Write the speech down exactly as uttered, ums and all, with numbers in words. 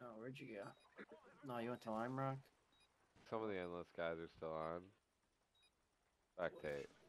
Rock. Oh, where'd you go? No, you went to Lime Rock? Some of the endless guys are still on. Back tape.